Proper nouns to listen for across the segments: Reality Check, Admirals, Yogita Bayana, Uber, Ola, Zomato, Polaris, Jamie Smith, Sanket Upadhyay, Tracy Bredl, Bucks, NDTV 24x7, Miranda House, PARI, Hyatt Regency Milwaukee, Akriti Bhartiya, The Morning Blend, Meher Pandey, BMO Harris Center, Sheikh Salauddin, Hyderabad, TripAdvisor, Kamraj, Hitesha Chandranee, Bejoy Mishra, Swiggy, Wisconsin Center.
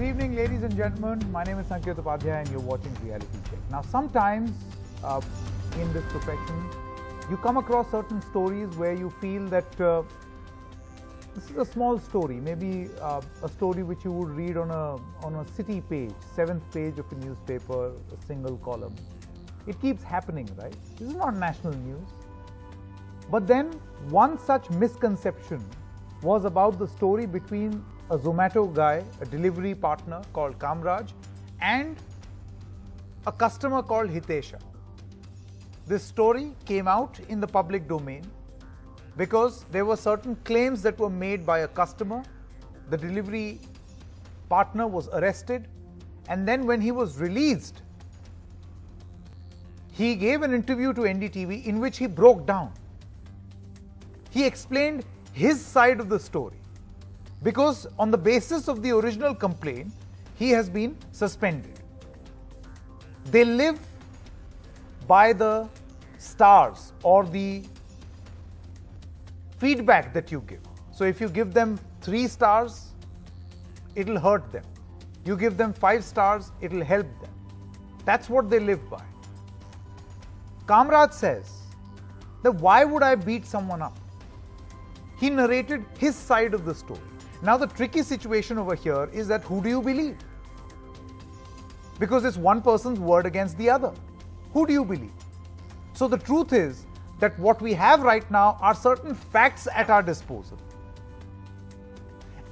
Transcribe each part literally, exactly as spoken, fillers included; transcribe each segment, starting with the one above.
Good evening, ladies and gentlemen. My name is Sanket Upadhyay and you're watching Reality Check. Now, sometimes uh, in this profession, you come across certain stories where you feel that uh, this is a small story, maybe uh, a story which you would read on a, on a city page, seventh page of a newspaper, a single column. It keeps happening, right? This is not national news. But then one such misconception was about the story between a Zomato guy, a delivery partner called Kamraj, and a customer called Hitesha. This story came out in the public domain because there were certain claims that were made by a customer. The delivery partner was arrested, and then when he was released, he gave an interview to N D T V in which he broke down. He explained his side of the story, because on the basis of the original complaint, he has been suspended. They live by the stars or the feedback that you give. So if you give them three stars, it'll hurt them. You give them five stars, it'll help them. That's what they live by. Kamraj says that why would I beat someone up? He narrated his side of the story. Now the tricky situation over here is that who do you believe? Because it's one person's word against the other. Who do you believe? So the truth is that what we have right now are certain facts at our disposal.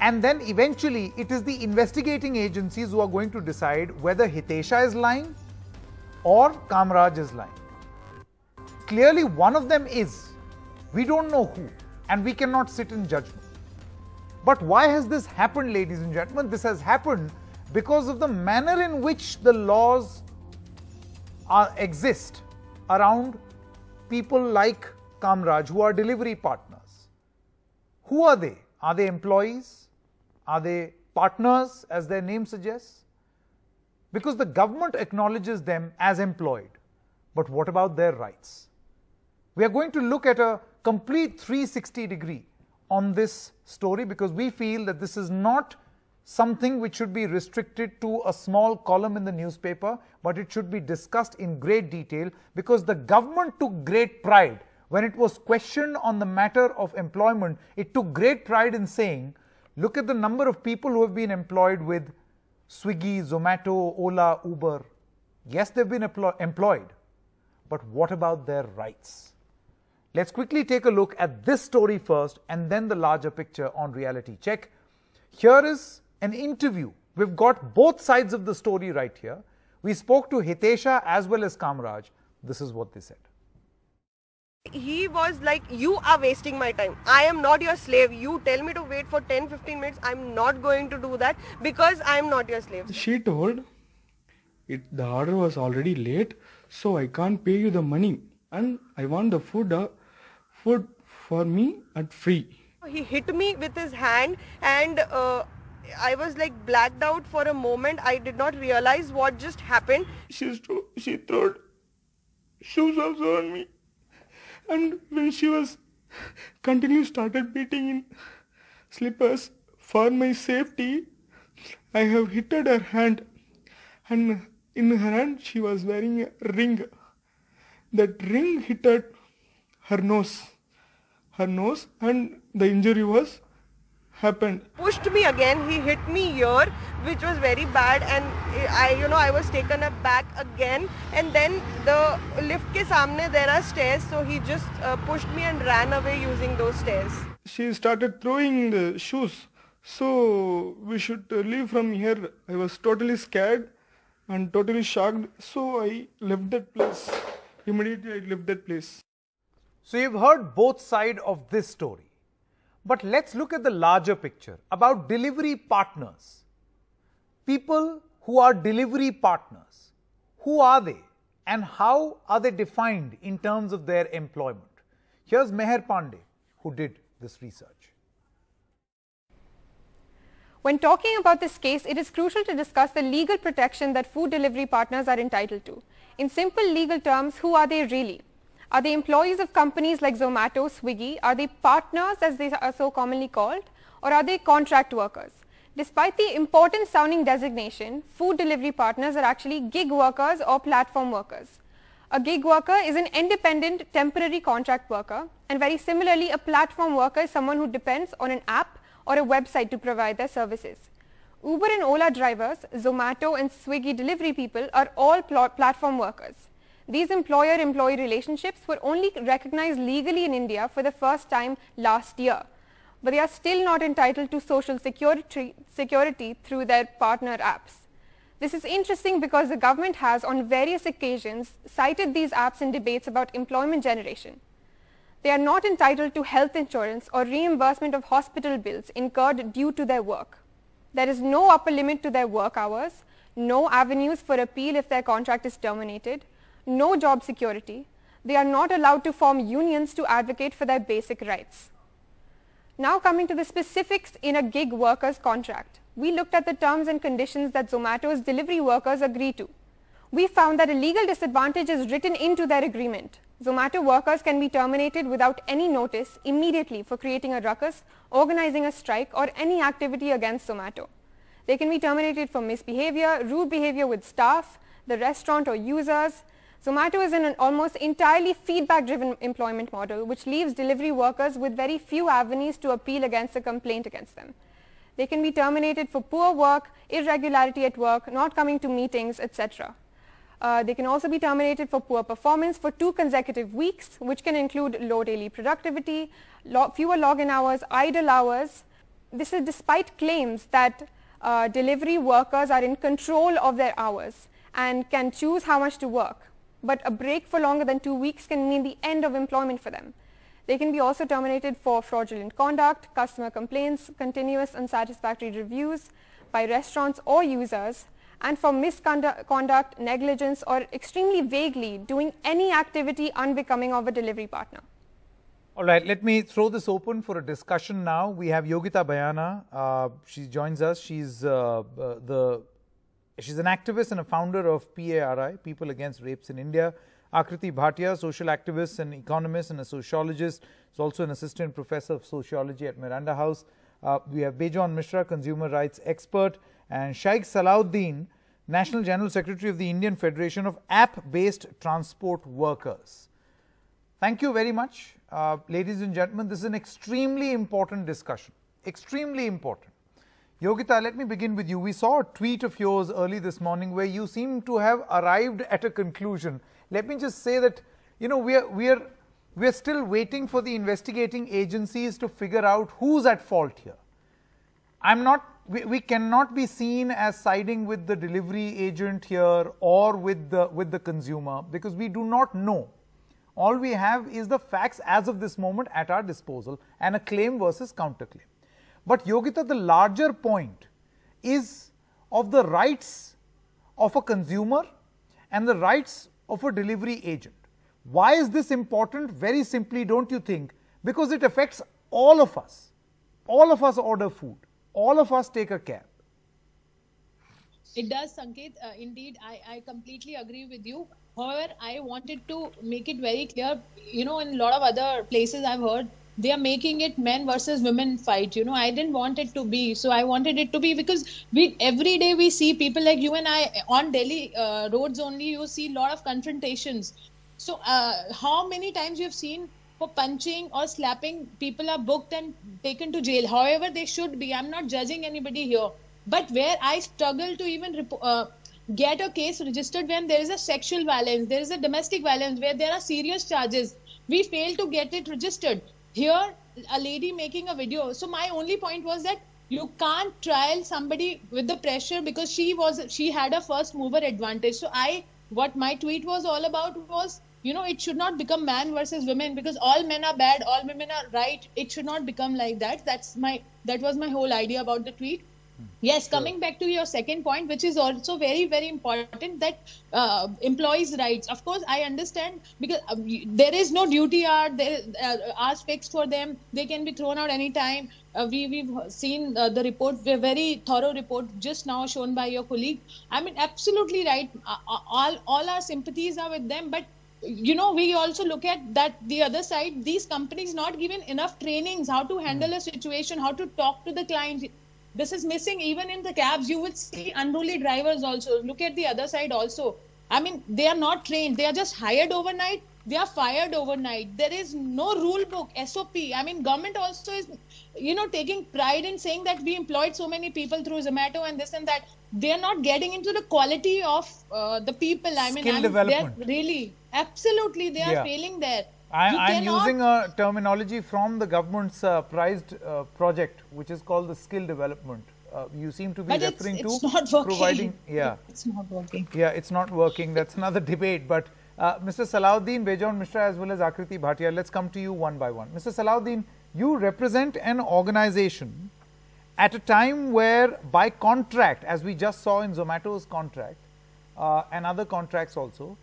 And then eventually it is the investigating agencies who are going to decide whether Hitesha is lying or Kamraj is lying. Clearly one of them is. We don't know who. And we cannot sit in judgment. But why has this happened, ladies and gentlemen? This has happened because of the manner in which the laws are, exist around people like Kamraj, who are delivery partners. Who are they? Are they employees? Are they partners, as their name suggests? Because the government acknowledges them as employed. But what about their rights? We are going to look at a complete three sixty degree on this story, because we feel that this is not something which should be restricted to a small column in the newspaper, but it should be discussed in great detail, because the government took great pride when it was questioned on the matter of employment. It took great pride in saying, look at the number of people who have been employed with Swiggy, Zomato, Ola, Uber. Yes, they've been employed, but what about their rights? Let's quickly take a look at this story first and then the larger picture on Reality Check. Here is an interview. We've got both sides of the story right here. We spoke to Hitesha as well as Kamraj. This is what they said. He was like, you are wasting my time. I am not your slave. You tell me to wait for ten to fifteen minutes. I'm not going to do that because I'm not your slave. She told, it, the order was already late, so I can't pay you the money. And I want the food. Uh, food for me at free. He hit me with his hand and uh, I was like blacked out for a moment. I did not realize what just happened. She, she threw shoes also on me, and when she was continually started beating in slippers, for my safety I have hit her hand, and in her hand she was wearing a ring. That ring hit her her nose her nose and the injury was happened. Pushed me again. He hit me here, which was very bad, and I you know I was taken aback again. And then the lift ke samne there are stairs, so he just uh, pushed me and ran away using those stairs. She started throwing the shoes, so we should leave from here. I was totally scared and totally shocked, so I left that place. Immediately I left that place. So you've heard both sides of this story. But let's look at the larger picture about delivery partners. People who are delivery partners, who are they and how are they defined in terms of their employment? Here's Meher Pandey, who did this research. When talking about this case, it is crucial to discuss the legal protection that food delivery partners are entitled to. In simple legal terms, who are they really? Are they employees of companies like Zomato, Swiggy? Are they partners, as they are so commonly called? Or are they contract workers? Despite the important sounding designation, food delivery partners are actually gig workers or platform workers. A gig worker is an independent temporary contract worker, and very similarly a platform worker is someone who depends on an app or a website to provide their services. Uber and Ola drivers, Zomato and Swiggy delivery people are all pl- platform workers. These employer-employee relationships were only recognized legally in India for the first time last year, but they are still not entitled to social security, security through their partner apps. This is interesting because the government has on various occasions cited these apps in debates about employment generation. They are not entitled to health insurance or reimbursement of hospital bills incurred due to their work. There is no upper limit to their work hours, no avenues for appeal if their contract is terminated, no job security. They are not allowed to form unions to advocate for their basic rights. Now coming to the specifics in a gig worker's contract. We looked at the terms and conditions that Zomato's delivery workers agree to. We found that a legal disadvantage is written into their agreement. Zomato workers can be terminated without any notice immediately for creating a ruckus, organizing a strike, or any activity against Zomato. They can be terminated for misbehavior, rude behavior with staff, the restaurant or users. Zomato is in an almost entirely feedback-driven employment model, which leaves delivery workers with very few avenues to appeal against a complaint against them. They can be terminated for poor work, irregularity at work, not coming to meetings, et cetera. Uh, they can also be terminated for poor performance for two consecutive weeks, which can include low daily productivity, lo- fewer login hours, idle hours. This is despite claims that uh, delivery workers are in control of their hours and can choose how much to work. But a break for longer than two weeks can mean the end of employment for them. They can be also terminated for fraudulent conduct, customer complaints, continuous unsatisfactory reviews by restaurants or users, and for misconduct, negligence, or extremely vaguely doing any activity unbecoming of a delivery partner. All right, let me throw this open for a discussion now. We have Yogita Bayana. Uh, she joins us. She's uh, the she's an activist and a founder of PARI, People Against Rapes in India. Akriti Bhartiya, social activist and economist and a sociologist, is also an assistant professor of sociology at Miranda House. Uh, we have Bejoy Mishra, consumer rights expert, and Sheikh Salauddin, National General Secretary of the Indian Federation of App-Based Transport Workers. Thank you very much. Uh, ladies and gentlemen, this is an extremely important discussion, extremely important. Yogita, let me begin with you. We saw a tweet of yours early this morning where you seem to have arrived at a conclusion. Let me just say that, you know, we are, we are, we are still waiting for the investigating agencies to figure out who's at fault here. I'm not, we, we cannot be seen as siding with the delivery agent here or with the, with the consumer, because we do not know. All we have is the facts as of this moment at our disposal and a claim versus counterclaim. But Yogita, the larger point is of the rights of a consumer and the rights of a delivery agent. Why is this important? Very simply, don't you think? Because it affects all of us. All of us order food. All of us take a cab. It does, Sanket. Uh, indeed, I, I completely agree with you. However, I wanted to make it very clear, you know, in a lot of other places I've heard, they are making it men versus women fight. You know, I didn't want it to be. So I wanted it to be because we every day we see people like you and I on Delhi uh, roads only. You see a lot of confrontations. So uh, how many times you have seen for punching or slapping, people are booked and taken to jail. However, they should be. I'm not judging anybody here. But where I struggle to even report, uh, get a case registered when there is a sexual violence, there is a domestic violence, where there are serious charges. We fail to get it registered. Here, a lady making a video. So my only point was that you can't trial somebody with the pressure because she was she had a first mover advantage. So I, what my tweet was all about was, you know, it should not become man versus women because all men are bad, all women are right. It should not become like that. That's my that was my whole idea about the tweet. Yes, sure. Coming back to your second point, which is also very, very important, that uh, employees' rights. Of course, I understand because uh, there is no duty hour, there uh, hours fixed for them. They can be thrown out anytime. Uh, we, we've seen uh, the report, a very thorough report just now shown by your colleague. I mean, absolutely right. Uh, all, all our sympathies are with them. But, you know, we also look at that the other side, these companies not given enough trainings, how to handle mm. a situation, how to talk to the client. This is missing even in the cabs. You will see unruly drivers also. Look at the other side also. I mean, they are not trained. They are just hired overnight. They are fired overnight. There is no rule book, S O P. I mean, government also is, you know, taking pride in saying that we employed so many people through Zomato and this and that. They are not getting into the quality of uh, the people. I mean, skill development. They're really, absolutely, they are yeah. failing there. I, I'm cannot... using a terminology from the government's uh, prized uh, project, which is called the skill development. Uh, you seem to be but referring it's, to it's providing. Yeah, it's not working. Yeah, it's not working. That's another debate. But uh, Mister Salauddin, Bejoy Mishra, as well as Akriti Bhartiya, let's come to you one by one. Mister Salauddin, you represent an organization at a time where, by contract, as we just saw in Zomato's contract uh, and other contracts also,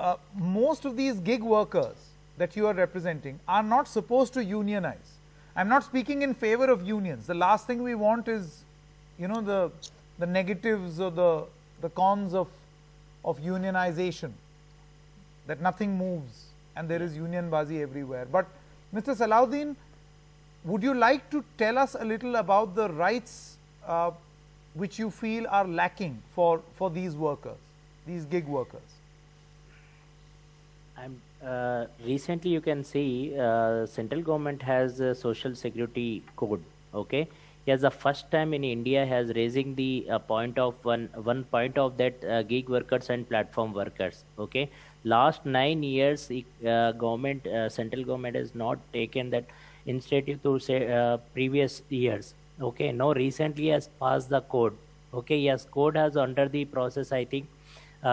uh, most of these gig workers that you are representing are not supposed to unionize. I'm not speaking in favor of unions. The last thing we want is, you know, the the negatives or the the cons of of unionization, that nothing moves and there is union bazi everywhere. But Mister Salauddin, would you like to tell us a little about the rights uh, which you feel are lacking for for these workers, these gig workers? I'm Uh, recently, you can see uh, central government has a social security code. Okay, yes, the first time in India has raising the uh, point of one one point of that uh, gig workers and platform workers. Okay, last nine years, uh, government uh, central government has not taken that initiative to say uh, previous years. Okay, now recently has passed the code. Okay, yes, code has under the process. I think. Uh,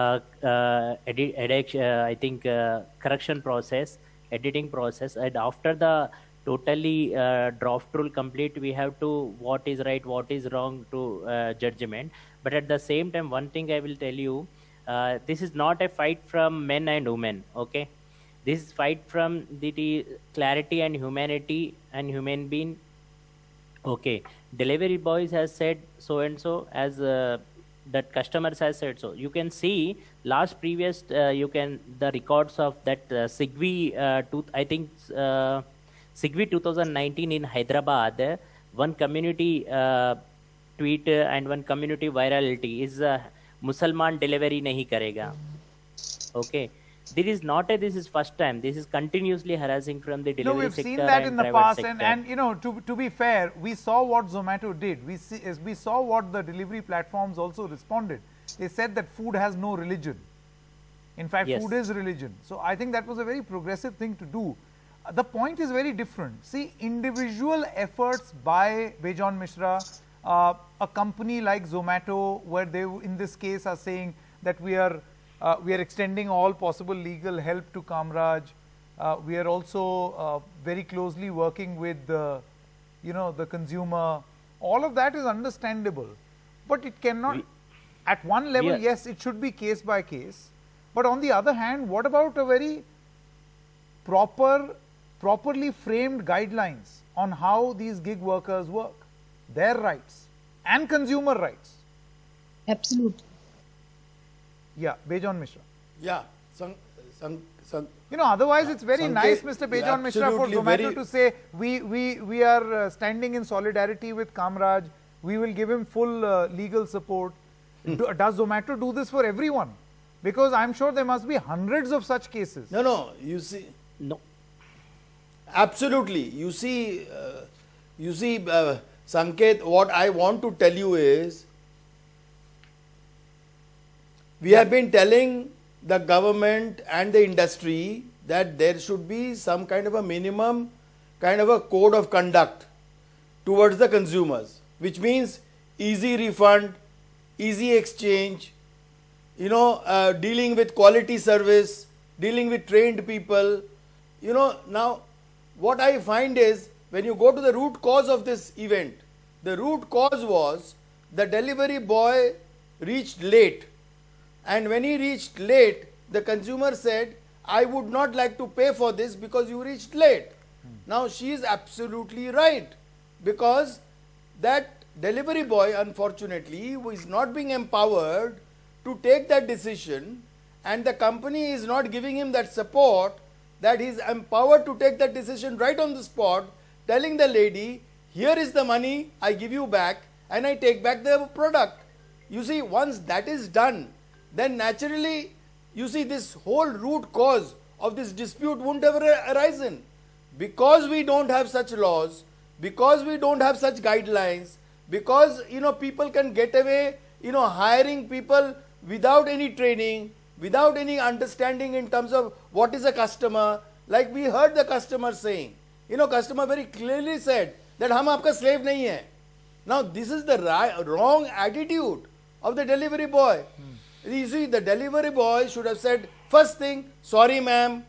uh, edit, edit, uh, I think uh, correction process, editing process, and after the totally uh, draft rule complete, we have to what is right, what is wrong to uh, judgment. But at the same time, one thing I will tell you, uh, this is not a fight from men and women. Okay, this is fight from the, the clarity and humanity and human being. Okay, delivery boys has said so and so as. Uh, that customers has said so. You can see last previous uh, you can the records of that uh, Swiggy uh, two, I think uh, Swiggy twenty nineteen in Hyderabad, uh, one community uh, tweet uh, and one community virality is uh, Musalman delivery nahi karega. Okay, there is not a this is first time. This is continuously harassing from the delivery sector. No, we've sector seen that in the past, and, and you know, to to be fair, we saw what Zomato did. We see as we saw what the delivery platforms also responded. They said that food has no religion. In fact, yes. food is religion. So I think that was a very progressive thing to do. Uh, the point is very different. See, individual efforts by Bejoy Mishra, uh, a company like Zomato, where they in this case are saying that we are. Uh, we are extending all possible legal help to Kamraj. Uh, we are also uh, very closely working with the, you know, the consumer. All of that is understandable, but it cannot, we, at one level, yeah. yes, it should be case by case. But on the other hand, what about a very proper, properly framed guidelines on how these gig workers work, their rights and consumer rights? Absolutely. Yeah, Bejoy Mishra. Yeah, some, some, some, you know, otherwise it's very nice, Mister Bejoy Mishra, for Zomato to say we we we are uh, standing in solidarity with Kamraj. We will give him full uh, legal support. Hmm. Do, does Zomato do this for everyone? Because I'm sure there must be hundreds of such cases. No, no, you see, no. Absolutely, you see, uh, you see, uh, Sanket. What I want to tell you is. We have been telling the government and the industry that there should be some kind of a minimum kind of a code of conduct towards the consumers, which means easy refund, easy exchange, you know, uh, dealing with quality service, dealing with trained people, you know. Now, what I find is when you go to the root cause of this event, the root cause was the delivery boy reached late. And when he reached late, the consumer said, I would not like to pay for this because you reached late. Hmm. Now, she is absolutely right, because that delivery boy, unfortunately, is not being empowered to take that decision, and the company is not giving him that support that he is empowered to take that decision right on the spot, telling the lady, Here is the money, I give you back and I take back the product. You see, once that is done, then naturally, you see, this whole root cause of this dispute won't ever arisen. Because we don't have such laws, because we don't have such guidelines, because, you know, people can get away, you know, hiring people without any training, without any understanding in terms of what is a customer. Like we heard the customer saying, you know, customer very clearly said that hum aapka slave nahi hai. Now, this is the wrong attitude of the delivery boy. Hmm. You see, the delivery boy should have said, first thing, sorry, ma'am.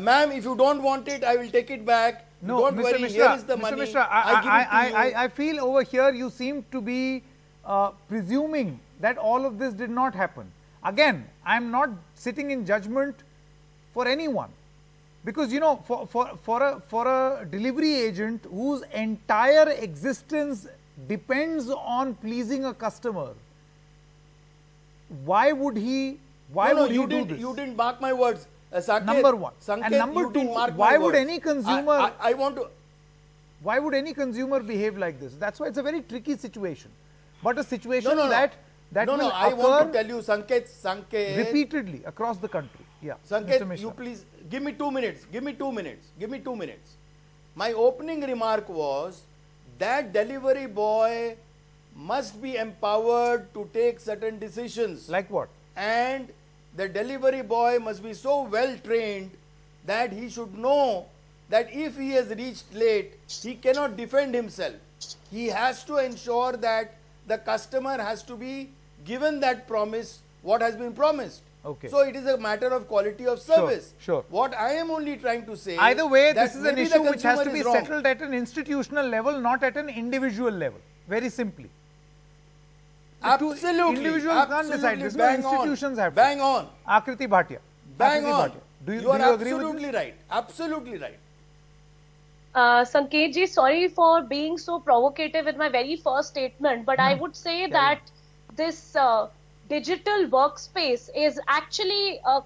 Ma'am, if you don't want it, I will take it back. No, don't Mister worry, Mishra, here is the Mister money. Mishra, I, I, I, I, I, I feel over here you seem to be uh, presuming that all of this did not happen. Again, I am not sitting in judgment for anyone. Because, you know, for, for, for, a, for a delivery agent whose entire existence depends on pleasing a customer, why would he, why no, would no, you he did, do this? You didn't mark my words. Uh, Sanket, number one. Sanket, and number two, why would words. any consumer... I, I, I want to... Why would any consumer behave like this? That's why it's a very tricky situation. But a situation no, no, that... that no, will no, I want to tell you, Sanket, Sanket... repeatedly, across the country. Yeah, Sanket, you please... Give me two minutes. Give me two minutes. Give me two minutes. My opening remark was that delivery boy must be empowered to take certain decisions. Like what? And... the delivery boy must be so well trained that he should know that if he has reached late, he cannot defend himself. He has to ensure that the customer has to be given that promise, what has been promised. Okay. So it is a matter of quality of service. Sure, sure. What I am only trying to say... Either way, this is an issue which has to be settled at an institutional level, not at an individual level. Very simply. Absolutely. Individuals absolutely can't decide this. Bang no institutions on, have to. Bang on. Akriti Bhartiya. Bang Akriti on. Bhartiya. Do you, you do are you agree absolutely with right. Absolutely right. Uh, Sanket ji, sorry for being so provocative in my very first statement, but hmm. I would say Carry that on. this uh, digital workspace is actually a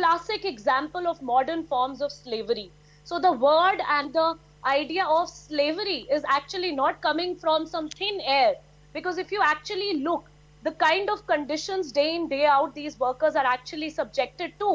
classic example of modern forms of slavery. So the word and the idea of slavery is actually not coming from some thin air. Because if you actually look, the kind of conditions day in, day out, these workers are actually subjected to.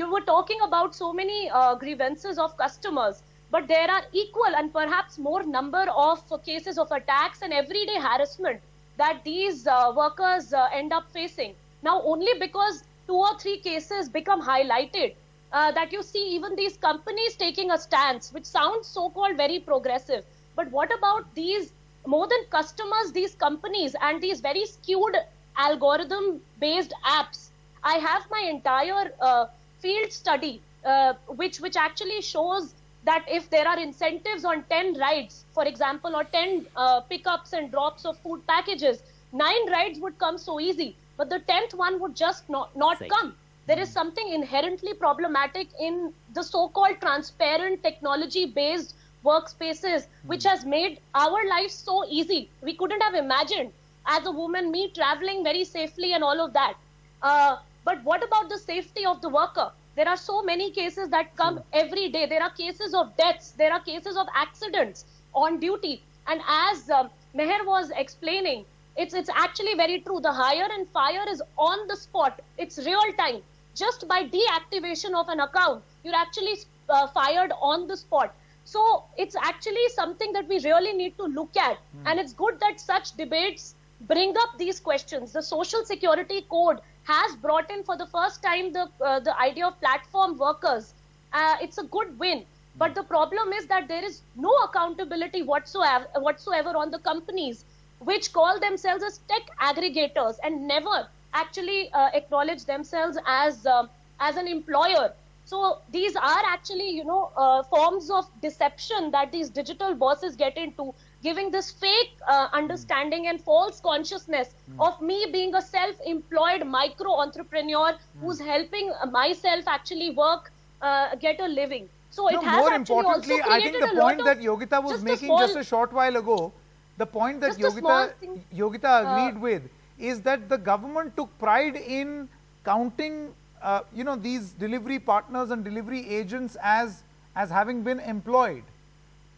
You were talking about so many uh, grievances of customers, but there are equal and perhaps more number of uh, cases of attacks and everyday harassment that these uh, workers uh, end up facing. Now, only because two or three cases become highlighted, uh, that you see even these companies taking a stance, which sounds so-called very progressive. But what about these more than customers, these companies and these very skewed algorithm-based apps? I have my entire uh, field study, uh, which, which actually shows that if there are incentives on ten rides, for example, or ten uh, pickups and drops of food packages, nine rides would come so easy, but the tenth one would just not, not come. There is something inherently problematic in the so-called transparent technology-based workspaces, which has made our lives so easy. We couldn't have imagined, as a woman, me traveling very safely and all of that. Uh, but what about the safety of the worker? There are so many cases that come every day. There are cases of deaths. There are cases of accidents on duty. And as um, Meher was explaining, it's, it's actually very true. The hire and fire is on the spot. It's real time. Just by deactivation of an account, you're actually uh, fired on the spot. So it's actually something that we really need to look at. Mm. And it's good that such debates bring up these questions. The Social Security Code has brought in for the first time the, uh, the idea of platform workers. Uh, it's a good win. But the problem is that there is no accountability whatsoever, whatsoever on the companies which call themselves as tech aggregators and never actually uh, acknowledge themselves as, uh, as an employer. So these are actually, you know, uh, forms of deception that these digital bosses get into, giving this fake uh, understanding mm. and false consciousness mm. of me being a self-employed micro-entrepreneur mm. who's helping myself actually work, uh, get a living. So no, it has more actually importantly, also I think the point that Yogita was just making small, just a short while ago, the point that Yogita, thing, Yogita agreed uh, with is that the government took pride in counting Uh, you know, these delivery partners and delivery agents as as having been employed.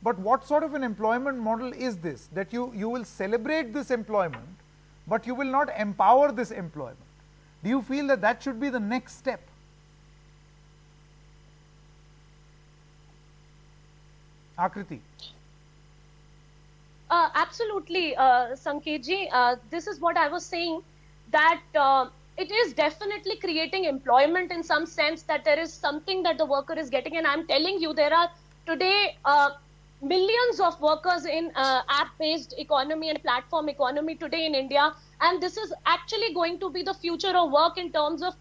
But what sort of an employment model is this? That you, you will celebrate this employment, but you will not empower this employment. Do you feel that that should be the next step? Akriti. Uh, absolutely, uh, Sanketji. Uh, this is what I was saying, that uh, it is definitely creating employment in some sense, that there is something that the worker is getting. And I'm telling you, there are today uh, millions of workers in uh, app-based economy and platform economy today in India. And this is actually going to be the future of work in terms of,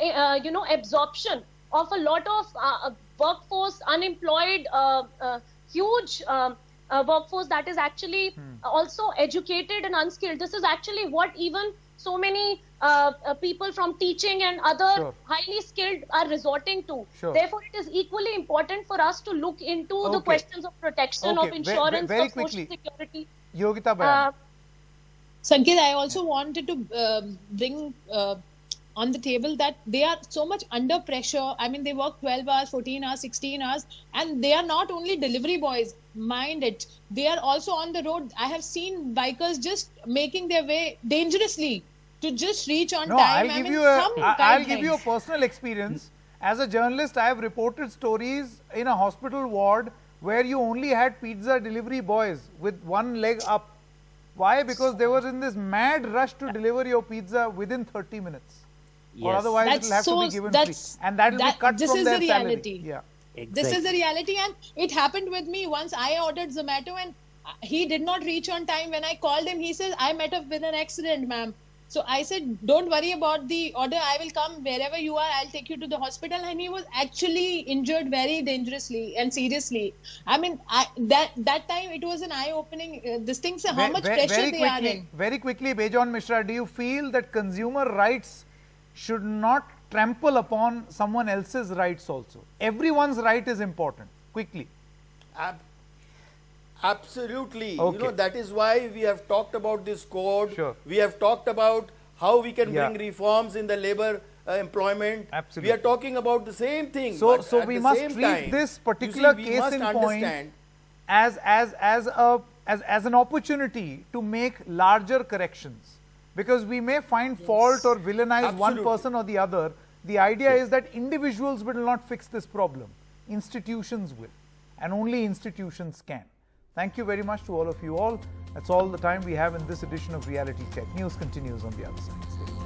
uh, you know, absorption of a lot of uh, workforce, unemployed, uh, uh, huge um, uh, workforce that is actually hmm. also educated and unskilled. This is actually what even so many uh, uh, people from teaching and other sure. highly skilled are resorting to. Sure. Therefore, it is equally important for us to look into okay. the questions of protection, okay. of insurance, very, very of social quickly. security. Yogita Bayana. Uh, Sanket, I also wanted to uh, bring uh, on the table that they are so much under pressure. I mean, they work twelve hours, fourteen hours, sixteen hours, and they are not only delivery boys, mind it. They are also on the road. I have seen bikers just making their way dangerously to just reach on no, time. I'll, I give, mean, you a, some I'll give you a personal experience. As a journalist, I have reported stories in a hospital ward where you only had pizza delivery boys with one leg up. Why? Because they were in this mad rush to deliver your pizza within thirty minutes. Yes. Or otherwise that's it'll have so, to be given free. And that'll that, be cut this from is their the reality. salary. Yeah. Exactly. This is the reality, and it happened with me once. I ordered Zomato and he did not reach on time. When I called him, he says, I met up with an accident, ma'am. So I said, don't worry about the order. I will come wherever you are. I'll take you to the hospital. And he was actually injured very dangerously and seriously. I mean, I, that that time it was an eye-opening. Uh, this thing, so how very, much very, pressure very they quickly, are in. Very quickly, Bejoy Mishra, do you feel that consumer rights should not trample upon someone else's rights also? Everyone's right is important. Quickly. Ab Absolutely. Okay. You know, that is why we have talked about this code. Sure. We have talked about how we can yeah. bring reforms in the labor uh, employment. Absolutely. We are talking about the same thing. So, so we must treat time, this particular see, case in point as as as a as as an opportunity to make larger corrections, because we may find yes. fault or villainize Absolutely. one person or the other. The idea yes. is that individuals will not fix this problem. Institutions will, and only institutions can. Thank you very much to all of you all. That's all the time we have in this edition of Reality Check. News continues on the other side.